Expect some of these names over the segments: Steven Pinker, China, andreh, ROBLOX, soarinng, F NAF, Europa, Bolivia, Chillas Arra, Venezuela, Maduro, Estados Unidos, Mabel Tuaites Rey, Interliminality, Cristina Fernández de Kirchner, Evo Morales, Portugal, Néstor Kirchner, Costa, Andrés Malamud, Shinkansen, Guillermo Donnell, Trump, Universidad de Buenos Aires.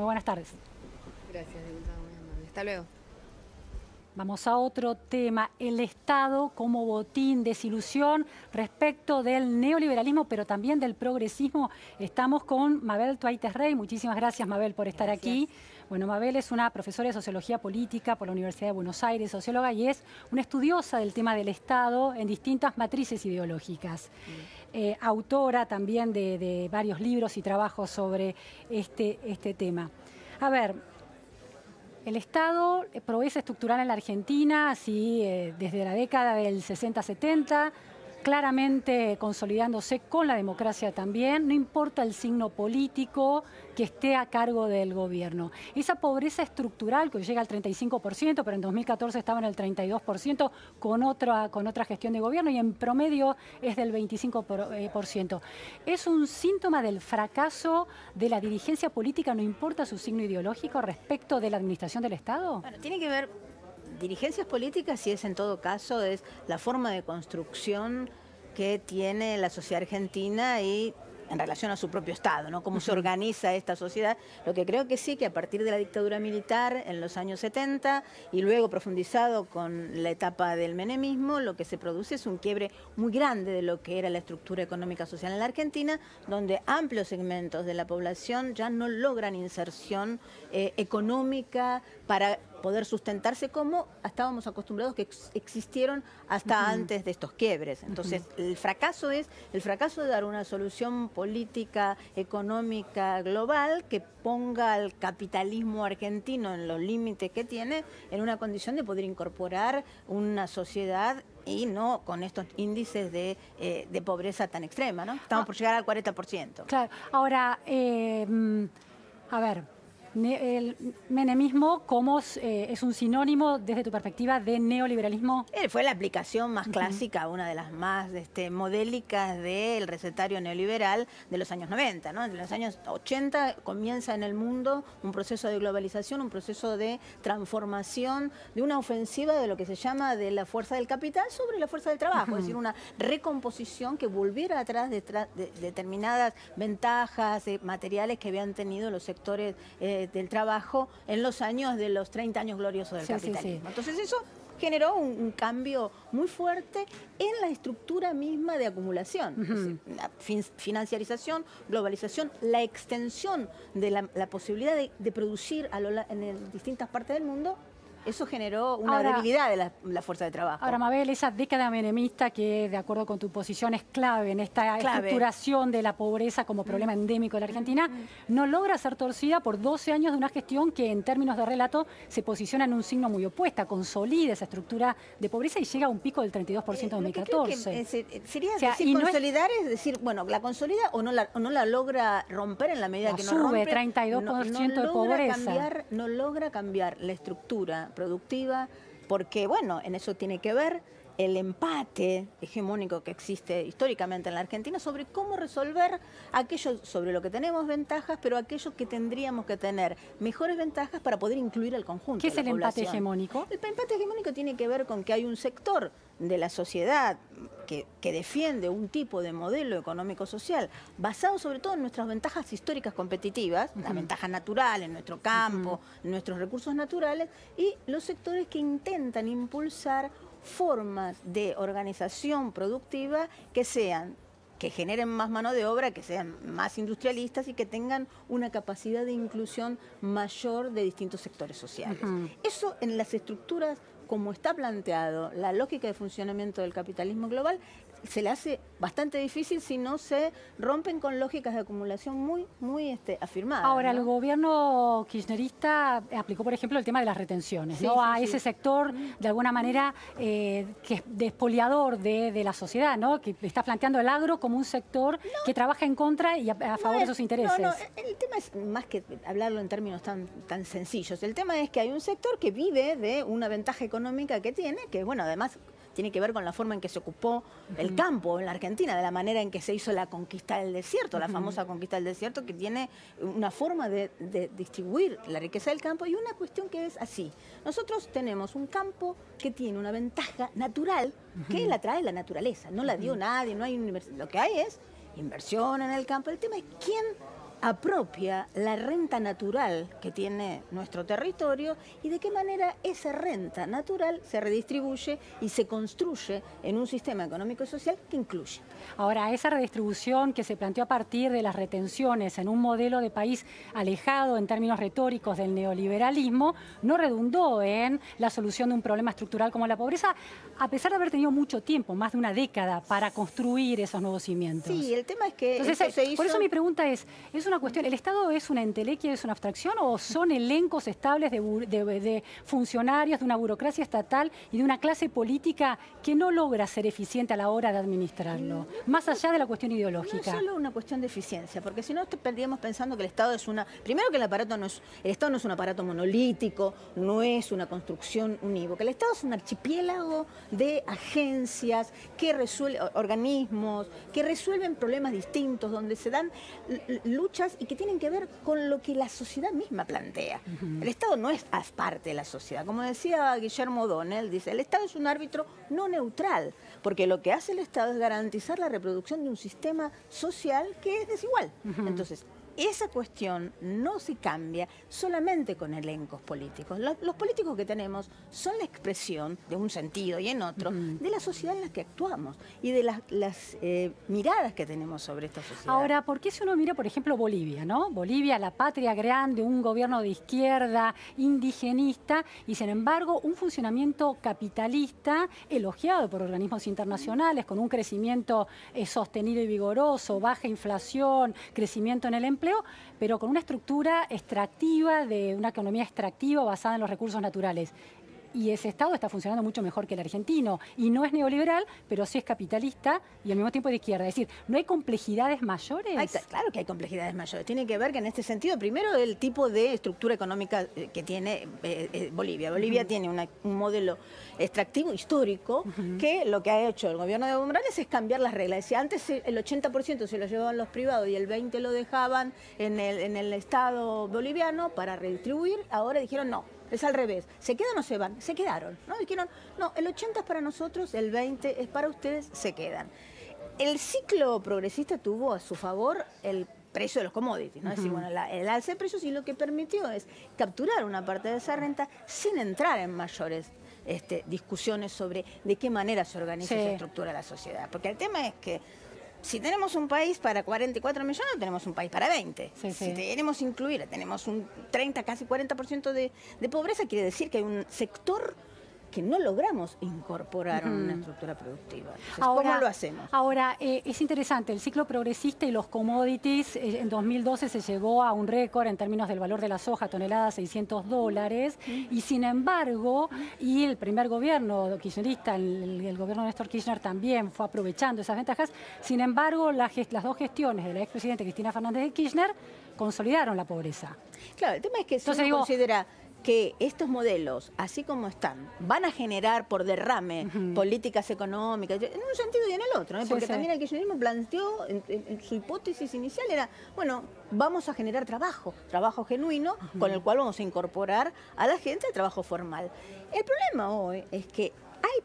Muy buenas tardes. Gracias, diputada. Hasta luego. Vamos a otro tema, el Estado como botín, desilusión respecto del neoliberalismo, pero también del progresismo. Estamos con Mabel Tuaites Rey. Muchísimas gracias, Mabel, por estar aquí. Bueno, Mabel es una profesora de Sociología Política por la Universidad de Buenos Aires, socióloga, y es una estudiosa del tema del Estado en distintas matrices ideológicas. Autora también de varios libros y trabajos sobre este tema. A ver... El Estado, proeza estructural en la Argentina, así desde la década del 60-70, claramente consolidándose con la democracia también, no importa el signo político que esté a cargo del gobierno. Esa pobreza estructural que hoy llega al 35%, pero en 2014 estaba en el 32% con otra gestión de gobierno y en promedio es del 25%. ¿Es un síntoma del fracaso de la dirigencia política, no importa su signo ideológico, respecto de la administración del Estado? Bueno, tiene que ver... Dirigencias políticas, si es en todo caso, es la forma de construcción que tiene la sociedad argentina y en relación a su propio Estado, ¿no? Cómo se organiza esta sociedad. Lo que creo que sí, que a partir de la dictadura militar en los años 70 y luego profundizado con la etapa del menemismo, lo que se produce es un quiebre muy grande de lo que era la estructura económica social en la Argentina, donde amplios segmentos de la población ya no logran inserción económica para... poder sustentarse como estábamos acostumbrados que existieron hasta antes de estos quiebres. Entonces, el fracaso es el fracaso de dar una solución política, económica, global, que ponga al capitalismo argentino en los límites que tiene, en una condición de poder incorporar una sociedad y no con estos índices de pobreza tan extrema, ¿no? Estamos por llegar al 40%. Claro. Ahora, a ver... El menemismo, ¿cómo es un sinónimo desde tu perspectiva de neoliberalismo? Fue la aplicación más clásica, una de las más modélicas del recetario neoliberal de los años 90, ¿no? En los años 80 comienza en el mundo un proceso de globalización, un proceso de transformación, de una ofensiva de lo que se llama de la fuerza del capital sobre la fuerza del trabajo, es decir, una recomposición que volviera atrás de determinadas ventajas materiales que habían tenido los sectores del trabajo en los años de los 30 años gloriosos del capitalismo. Sí. Entonces eso generó un cambio muy fuerte en la estructura misma de acumulación. Financiarización, globalización, la extensión de la posibilidad de producir en distintas partes del mundo. Eso generó una debilidad de la fuerza de trabajo. Ahora, Mabel, esa década menemista que, de acuerdo con tu posición, es clave en esta estructuración de la pobreza como problema endémico de la Argentina, no logra ser torcida por 12 años de una gestión que, en términos de relato, se posiciona en un signo muy opuesto, consolida esa estructura de pobreza y llega a un pico del 32% en 2014. Sería decir, consolidar es decir, bueno, la consolida o no la logra romper en la medida que no rompe. Sube 32% de pobreza. No logra cambiar la estructura productiva, porque bueno, en eso tiene que ver el empate hegemónico que existe históricamente en la Argentina sobre cómo resolver aquello sobre lo que tenemos ventajas, pero aquello que tendríamos que tener mejores ventajas para poder incluir al conjunto. ¿Qué es el empate hegemónico? El empate hegemónico tiene que ver con que hay un sector de la sociedad que defiende un tipo de modelo económico-social basado sobre todo en nuestras ventajas históricas competitivas, las ventajas naturales, en nuestro campo, en nuestros recursos naturales, y los sectores que intentan impulsar formas de organización productiva que generen más mano de obra, que sean más industrialistas y que tengan una capacidad de inclusión mayor de distintos sectores sociales. Eso en las estructuras, como está planteado la lógica de funcionamiento del capitalismo global, se le hace bastante difícil si no se rompen con lógicas de acumulación muy afirmadas. Ahora, ¿no? El gobierno kirchnerista aplicó, por ejemplo, el tema de las retenciones, ese sector, de alguna manera, que es despoliador de la sociedad, ¿no? Que está planteando el agro como un sector que trabaja en contra y a favor de sus intereses. El tema es, más que hablarlo en términos tan sencillos, el tema es que hay un sector que vive de una ventaja económica que tiene, que bueno, además tiene que ver con la forma en que se ocupó el campo en la Argentina, de la manera en que se hizo la conquista del desierto, la famosa conquista del desierto, que tiene una forma de distribuir la riqueza del campo, y una cuestión que es así. Nosotros tenemos un campo que tiene una ventaja natural que la trae la naturaleza, no la dio nadie, no hay universidad. Lo que hay es inversión en el campo. El tema es quién apropia la renta natural que tiene nuestro territorio y de qué manera esa renta natural se redistribuye y se construye en un sistema económico y social que incluye. Ahora, esa redistribución que se planteó a partir de las retenciones en un modelo de país alejado en términos retóricos del neoliberalismo no redundó en la solución de un problema estructural como la pobreza, a pesar de haber tenido mucho tiempo, más de una década, para construir esos nuevos cimientos. Sí, el tema es que entonces, eso se hizo... Por eso mi pregunta es una cuestión, ¿el Estado es una entelequia, es una abstracción o son elencos estables de funcionarios, de una burocracia estatal y de una clase política que no logra ser eficiente a la hora de administrarlo? Más allá de la cuestión ideológica. No es solo una cuestión de eficiencia, porque si no estaríamos pensando que el Estado es una... Primero que el Estado no es un aparato monolítico, no es una construcción unívoca. El Estado es un archipiélago de agencias, que organismos, que resuelven problemas distintos, donde se dan luchas y que tienen que ver con lo que la sociedad misma plantea. El Estado no es parte de la sociedad. Como decía Guillermo Donnell, dice, el Estado es un árbitro no neutral, porque lo que hace el Estado es garantizar la reproducción de un sistema social que es desigual. Entonces, esa cuestión no se cambia solamente con elencos políticos. Los políticos que tenemos son la expresión, de un sentido y en otro, de la sociedad en la que actuamos y de las miradas que tenemos sobre esta sociedad. Ahora, ¿por qué si uno mira, por ejemplo, Bolivia, ¿no? Bolivia, la patria grande, un gobierno de izquierda, indigenista, y sin embargo un funcionamiento capitalista elogiado por organismos internacionales, con un crecimiento sostenido y vigoroso, baja inflación, crecimiento en el empleo, pero con una estructura extractiva, de una economía extractiva basada en los recursos naturales. Y ese Estado está funcionando mucho mejor que el argentino. Y no es neoliberal, pero sí es capitalista y al mismo tiempo de izquierda. Es decir, ¿no hay complejidades mayores? Claro que hay complejidades mayores. Tiene que ver que en este sentido, primero, el tipo de estructura económica que tiene Bolivia. Bolivia tiene un modelo extractivo histórico que lo que ha hecho el gobierno de Evo Morales es cambiar las reglas. Decía, antes el 80% se lo llevaban los privados y el 20% lo dejaban en el Estado boliviano para redistribuir. Ahora dijeron no. Es al revés. ¿Se quedan o se van? Se quedaron, ¿no? Dijeron, no, el 80 es para nosotros, el 20 es para ustedes, se quedan. El ciclo progresista tuvo a su favor el precio de los commodities, ¿no? Es decir, bueno, el alza de precios, y lo que permitió es capturar una parte de esa renta sin entrar en mayores discusiones sobre de qué manera se organiza y se estructura la sociedad. Porque el tema es que si tenemos un país para 44 millones, tenemos un país para 20. Si queremos incluir, tenemos un 30, casi 40% de pobreza, quiere decir que hay un sector que no logramos incorporar en una estructura productiva. Entonces, ahora, ¿cómo lo hacemos? Ahora, es interesante, el ciclo progresista y los commodities, en 2012 se llegó a un récord en términos del valor de la soja, tonelada $600, y sin embargo, y el primer gobierno kirchnerista, el gobierno de Néstor Kirchner también fue aprovechando esas ventajas, sin embargo, las dos gestiones de la expresidenta Cristina Fernández de Kirchner consolidaron la pobreza. Claro, el tema es que si uno considera que estos modelos, así como están, van a generar por derrame políticas económicas, en un sentido y en el otro, ¿eh? Porque también el kirchnerismo planteó, en su hipótesis inicial era, bueno, vamos a generar trabajo genuino, con el cual vamos a incorporar a la gente el trabajo formal. El problema hoy es que hay,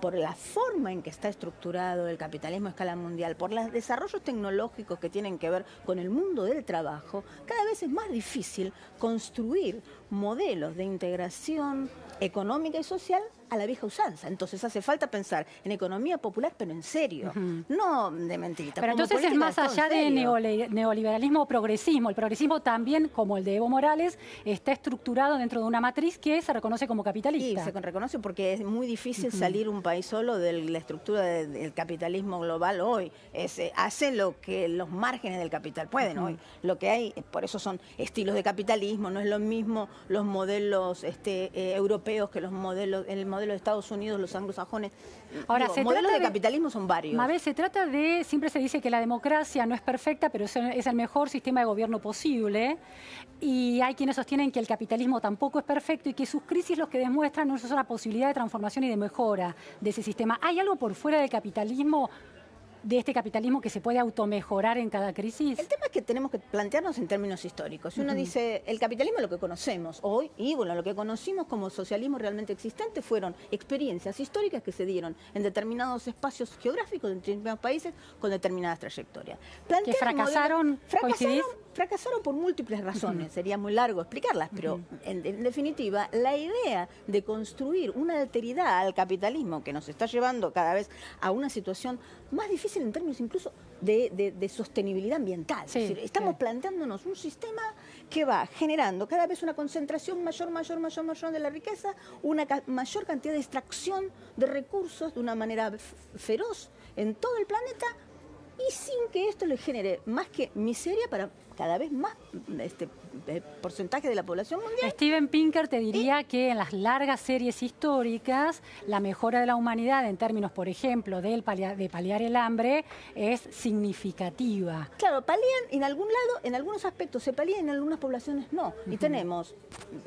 por la forma en que está estructurado el capitalismo a escala mundial, por los desarrollos tecnológicos que tienen que ver con el mundo del trabajo, cada vez es más difícil construir modelos de integración económica y social a la vieja usanza. Entonces hace falta pensar en economía popular, pero en serio, no de mentirita. Pero entonces es más allá de neoliberalismo o progresismo. El progresismo también, como el de Evo Morales, está estructurado dentro de una matriz que se reconoce como capitalista. Y se reconoce porque es muy difícil salir un país solo de la estructura del capitalismo global hoy. Hace lo que los márgenes del capital pueden hoy. Lo que hay, por eso son estilos de capitalismo, no es lo mismo los modelos europeos que los modelos, el modelo de Estados Unidos, los anglosajones. Ahora, los modelos de capitalismo son varios. Mabel, se trata de, siempre se dice que la democracia no es perfecta, pero es el mejor sistema de gobierno posible, y hay quienes sostienen que el capitalismo tampoco es perfecto y que sus crisis los que demuestran no es una posibilidad de transformación y de mejora de ese sistema. ¿Hay algo por fuera del capitalismo, de este capitalismo, que se puede automejorar en cada crisis? El tema es que tenemos que plantearnos en términos históricos. Si uno dice, el capitalismo es lo que conocemos hoy, y bueno, lo que conocimos como socialismo realmente existente fueron experiencias históricas que se dieron en determinados espacios geográficos, en determinados países, con determinadas trayectorias. Que fracasaron, fracasaron por múltiples razones, sería muy largo explicarlas, pero en definitiva la idea de construir una alteridad al capitalismo que nos está llevando cada vez a una situación más difícil en términos incluso de sostenibilidad ambiental. Sí, es decir, estamos planteándonos un sistema que va generando cada vez una concentración mayor de la riqueza, una mayor cantidad de extracción de recursos de una manera feroz en todo el planeta, y sin que esto le genere más que miseria para cada vez más porcentaje de la población mundial. Steven Pinker te diría que en las largas series históricas la mejora de la humanidad en términos, por ejemplo, de paliar el hambre es significativa. Claro, palían en algún lado, en algunos aspectos se palían, en algunas poblaciones no. Y tenemos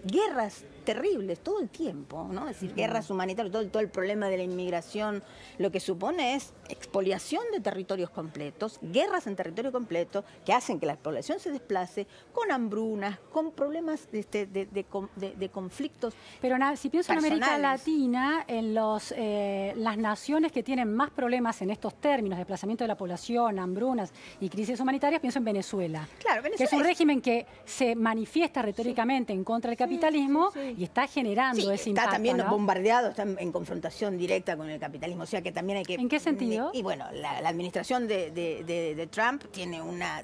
guerras terribles todo el tiempo, ¿no? Es decir, guerras humanitarias, todo el problema de la inmigración, lo que supone es expoliación de territorios completos, guerras en territorio completo que hacen que la población se desplace, con hambrunas, con problemas de conflictos. Pero si pienso en América Latina, en las naciones que tienen más problemas en estos términos, desplazamiento de la población, hambrunas y crisis humanitarias, pienso en Venezuela. Claro, Venezuela que es un régimen que se manifiesta retóricamente en contra del capitalismo y está generando ese impacto. Está también bombardeado, está en confrontación directa con el capitalismo, o sea que también hay que... ¿En qué sentido? Y bueno, la administración de Trump tiene una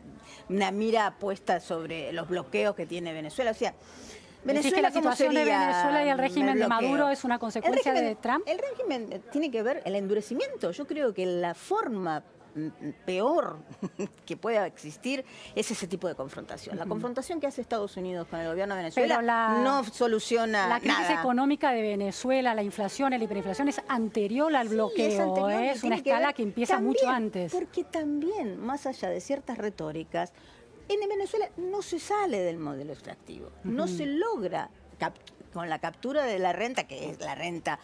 mira apuesta sobre los bloqueos que tiene Venezuela. O sea, Venezuela, que la situación de Venezuela y el régimen de Maduro es una consecuencia de Trump. El régimen tiene que ver el endurecimiento. Yo creo que la forma peor que pueda existir es ese tipo de confrontación. La confrontación que hace Estados Unidos con el gobierno de Venezuela no soluciona nada. La crisis económica de Venezuela, la inflación, la hiperinflación es anterior al bloqueo. Es anterior, es una escala que empieza mucho antes. Porque también, más allá de ciertas retóricas, en Venezuela no se sale del modelo extractivo, no se logra con la captura de la renta, que es la renta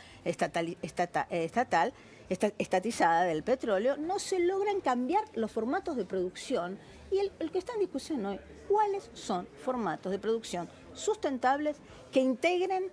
estatizada del petróleo, no se logran cambiar los formatos de producción. Y el que está en discusión hoy, ¿cuáles son formatos de producción sustentables que integren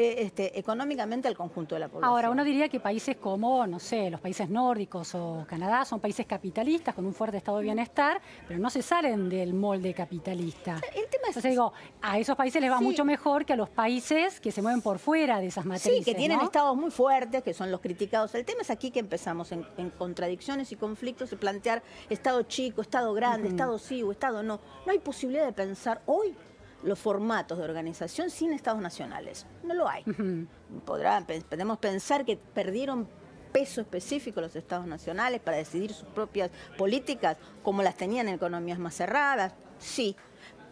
económicamente al conjunto de la población? Ahora, uno diría que países como, no sé, los países nórdicos o Canadá son países capitalistas con un fuerte estado de bienestar, pero no se salen del molde capitalista. O sea, el tema es... Entonces digo, a esos países les va mucho mejor que a los países que se mueven por fuera de esas matrices. Sí, que tienen estados muy fuertes, que son los criticados. El tema es aquí que empezamos en contradicciones y conflictos, de plantear estado chico, estado grande, estado sí o estado no. No hay posibilidad de pensar hoy los formatos de organización sin estados nacionales. No lo hay. Podemos pensar que perdieron peso específico los estados nacionales para decidir sus propias políticas, como las tenían en economías más cerradas, sí,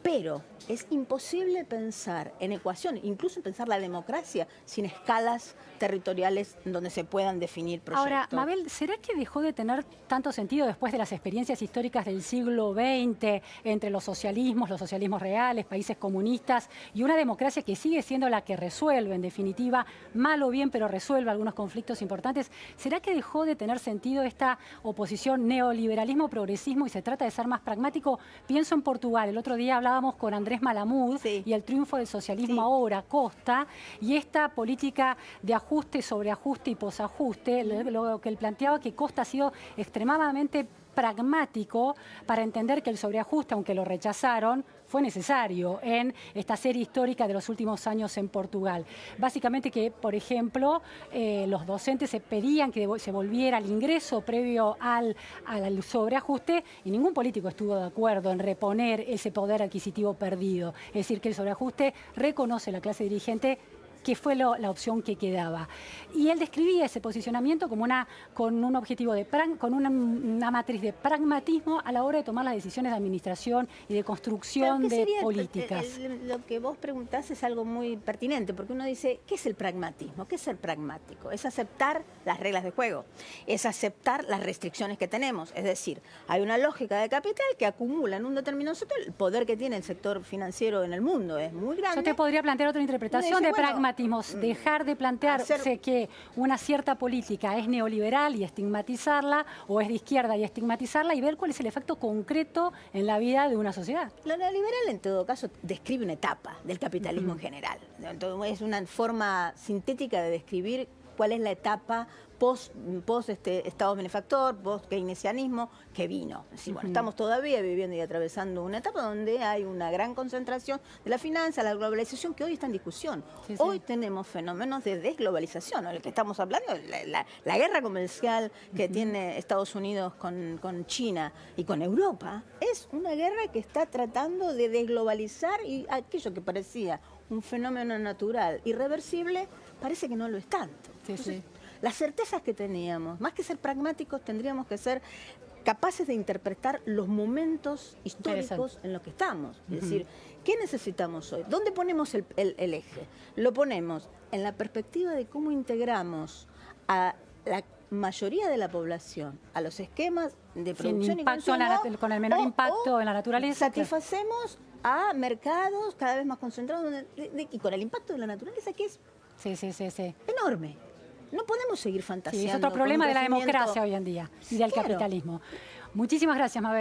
pero es imposible pensar en ecuación, incluso pensar la democracia sin escalas territoriales donde se puedan definir proyectos. Ahora, Mabel, ¿será que dejó de tener tanto sentido después de las experiencias históricas del siglo XX entre los socialismos reales, países comunistas y una democracia que sigue siendo la que resuelve, en definitiva, mal o bien, pero resuelve algunos conflictos importantes? ¿Será que dejó de tener sentido esta oposición neoliberalismo-progresismo y se trata de ser más pragmático? Pienso en Portugal, el otro día hablaba con Andrés Malamud y el triunfo del socialismo ahora, Costa, y esta política de ajuste, sobreajuste y posajuste, lo que él planteaba que Costa ha sido extremadamente pragmático para entender que el sobreajuste, aunque lo rechazaron, fue necesario en esta serie histórica de los últimos años en Portugal. Básicamente que, por ejemplo, los docentes se pedían que se volviera al ingreso previo al sobreajuste y ningún político estuvo de acuerdo en reponer ese poder adquisitivo perdido. Es decir, que el sobreajuste reconoce la clase dirigente que fue la opción que quedaba. Y él describía ese posicionamiento como una matriz de pragmatismo a la hora de tomar las decisiones de administración y de construcción de políticas. Lo que vos preguntás es algo muy pertinente, porque uno dice, ¿qué es el pragmatismo? ¿Qué es ser pragmático? Es aceptar las reglas de juego, es aceptar las restricciones que tenemos. Es decir, hay una lógica de capital que acumula en un determinado sector el poder que tiene el sector financiero en el mundo. Es muy grande. Yo te podría plantear otra interpretación de pragmatismo. Dejar de plantearse que una cierta política es neoliberal y estigmatizarla, o es de izquierda y estigmatizarla, y ver cuál es el efecto concreto en la vida de una sociedad. Lo neoliberal, en todo caso, describe una etapa del capitalismo en general. Entonces, es una forma sintética de describir cuál es la etapa post Estado benefactor, post keynesianismo que vino. Es decir, bueno, estamos todavía viviendo y atravesando una etapa donde hay una gran concentración de la finanza, la globalización, que hoy está en discusión. Sí, sí. Hoy tenemos fenómenos de desglobalización, ¿no? El que estamos hablando, la guerra comercial que tiene Estados Unidos con China y con Europa, es una guerra que está tratando de desglobalizar, y aquello que parecía un fenómeno natural irreversible parece que no lo es tanto. Sí, entonces, sí. Las certezas que teníamos, más que ser pragmáticos, tendríamos que ser capaces de interpretar los momentos históricos en los que estamos. Es decir, ¿qué necesitamos hoy? ¿Dónde ponemos el eje? Lo ponemos en la perspectiva de cómo integramos a la mayoría de la población a los esquemas de producción y consumo, con el menor impacto en la naturaleza. Satisfacemos a mercados cada vez más concentrados y con el impacto de la naturaleza, que es enorme. No podemos seguir fantaseando. Sí, es otro problema de la democracia hoy en día y del capitalismo. Muchísimas gracias, Mabel.